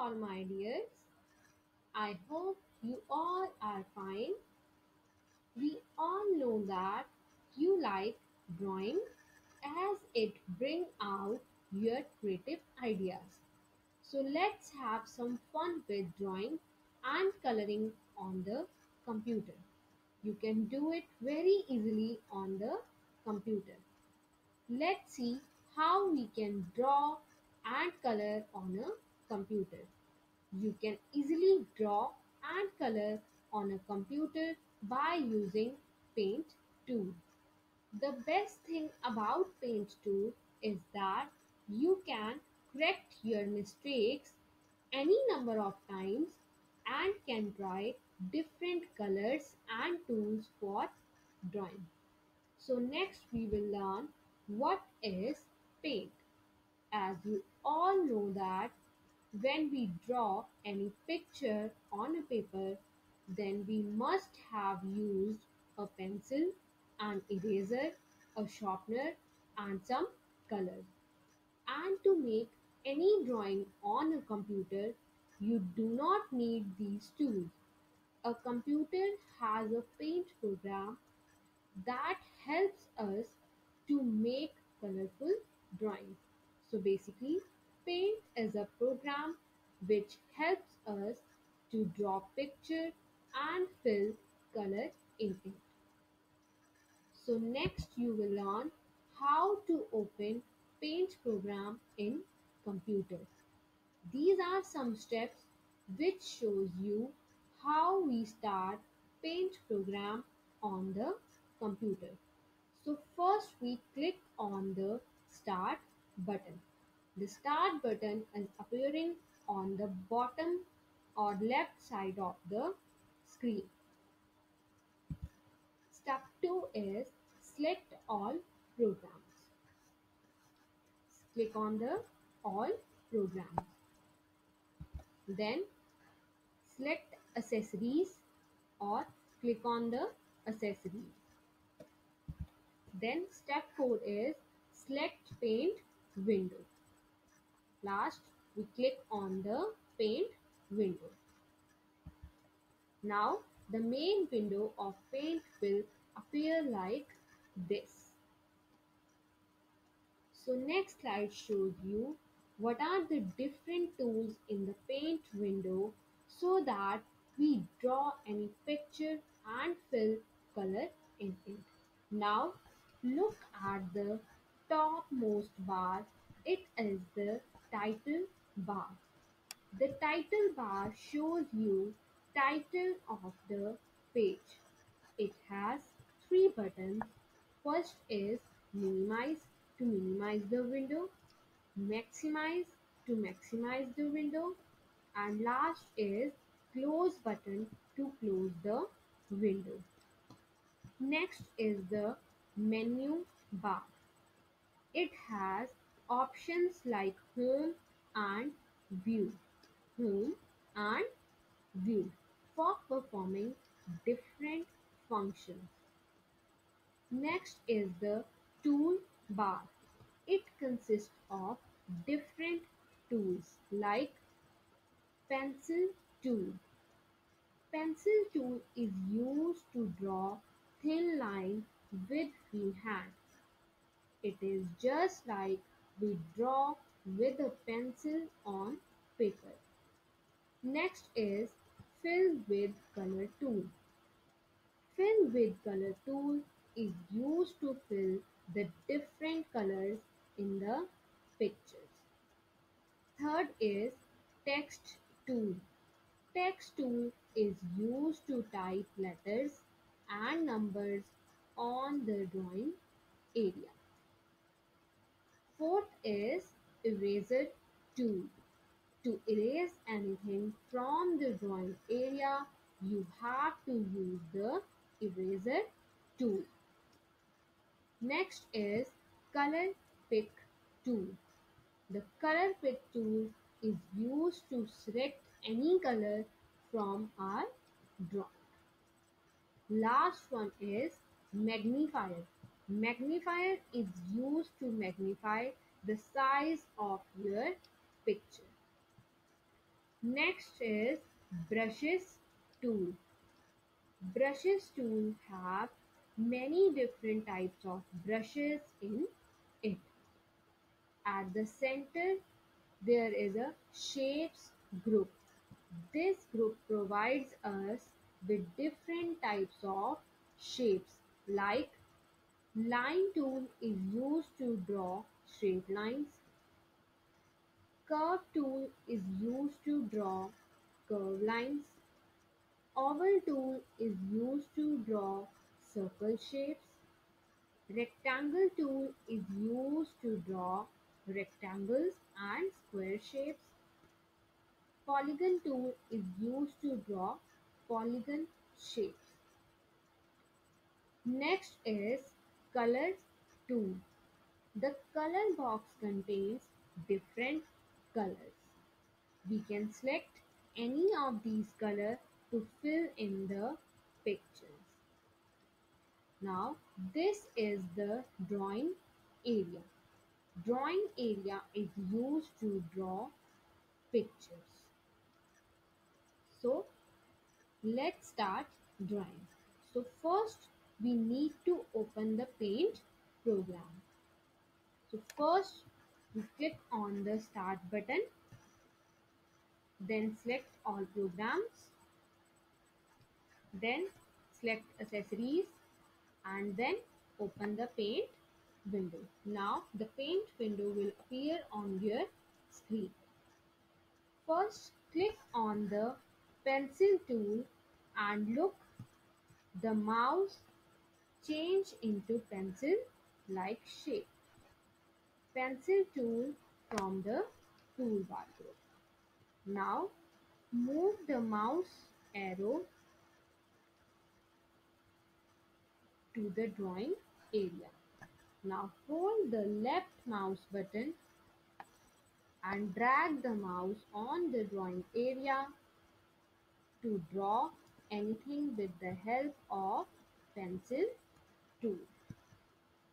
all my dears. I hope you all are fine. We all know that you like drawing as it brings out your creative ideas. So let's have some fun with drawing and coloring on the computer. You can do it very easily on the computer. Let's see how we can draw and color on a computer. You can easily draw and color on a computer by using Paint tool. The best thing about Paint tool is that you can correct your mistakes any number of times and can try different colors and tools for drawing. So next we will learn what is Paint. As you all know that when we draw any picture on a paper, then we must have used a pencil, an eraser, a sharpener and some color. And to make any drawing on a computer, you do not need these tools. A computer has a Paint program that helps us to make colorful drawings. So basically, Paint is a program which helps us to draw picture and fill color in it. So next you will learn how to open Paint program in computer. These are some steps which shows you how we start Paint program on the computer. So first we click on the Start button. The Start button is appearing on the bottom or left side of the screen. Step 2 is Select All Programs. Click on the All Programs. Then select Accessories or click on the Accessories. Then step 4 is Select Paint window. Last, we click on the Paint window. Now, the main window of Paint will appear like this. So, next slide shows you what are the different tools in the Paint window so that we draw any picture and fill color in it. Now, look at the topmost bar. It is the title bar. The title bar shows you title of the page. It has 3 buttons. First is Minimize to minimize the window, Maximize to maximize the window, and last is Close button to close the window. Next is the menu bar. It has options like Home and View. Home and View for performing different functions. Next is the toolbar. It consists of different tools like Pencil tool. Pencil tool is used to draw thin line with free hand. It is just like we draw with a pencil on paper. Next is Fill with Color tool. Fill with Color tool is used to fill the different colors in the pictures. Third is Text tool. Text tool is used to type letters and numbers on the drawing area. Fourth is Eraser tool. To erase anything from the drawing area, you have to use the Eraser tool. Next is Color Pick tool. The Color Pick tool is used to select any color from our drawing. Last one is Magnifier. Magnifier is used to magnify the size of your picture. Next is brushes tool. Brushes tool have many different types of brushes in it. At the center, there is a shapes group. This group provides us with different types of shapes. Like line tool is used to draw straight lines. Curve tool is used to draw curve lines. Oval tool is used to draw circle shapes. Rectangle tool is used to draw rectangles and square shapes. Polygon tool is used to draw polygon shapes. Next is color tool. The color box contains different colors. We can select any of these colors to fill in the pictures. Now, this is the drawing area. Drawing area is used to draw pictures. So, let's start drawing. So, first we need to open the Paint program. So, first we click on the Start button. Then select All Programs. Then select Accessories. And then open the Paint window. Now the Paint window will appear on your screen. First click on the pencil tool and look, the mouse change into pencil like shape. Pencil tool from the toolbar group. Now move the mouse arrow to the drawing area. Now hold the left mouse button and drag the mouse on the drawing area to draw anything with the help of pencil tool.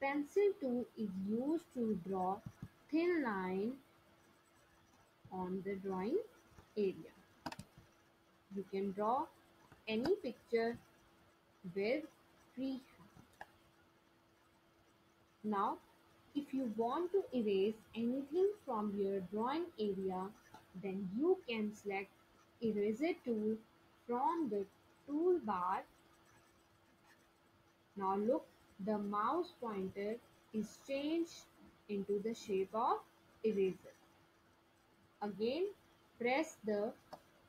Pencil tool is used to draw thin line on the drawing area. You can draw any picture with free hand. Now, if you want to erase anything from your drawing area, then you can select Eraser tool from the toolbar. Now look, the mouse pointer is changed into the shape of eraser. Again, press the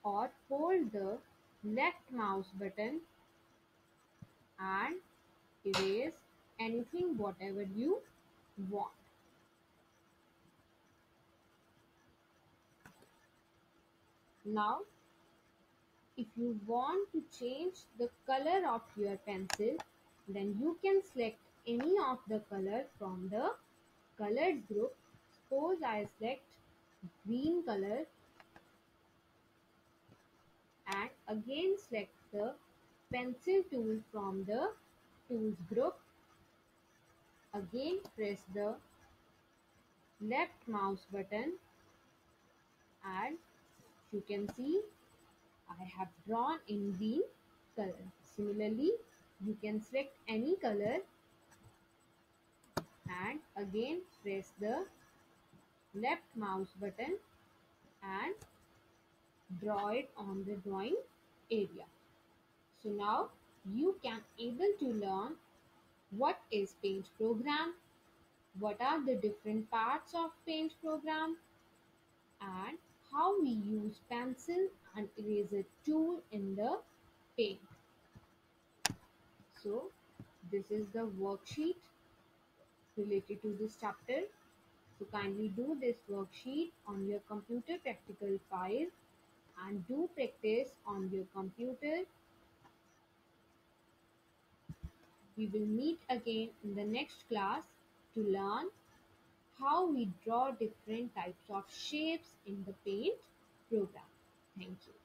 or hold the left mouse button and erase anything whatever you want. Now, if you want to change the color of your pencil, then you can select any of the color from the colors group. Suppose I select green color and again select the pencil tool from the tools group. Again press the left mouse button and you can see I have drawn in green color. Similarly, you can select any color and again press the left mouse button and draw it on the drawing area. So now you can able to learn what is Paint program, what are the different parts of Paint program, and how we use pencil and eraser tool in the Paint. So this is the worksheet related to this chapter. So kindly do this worksheet on your computer practical file and do practice on your computer. We will meet again in the next class to learn how we draw different types of shapes in the Paint program. Thank you.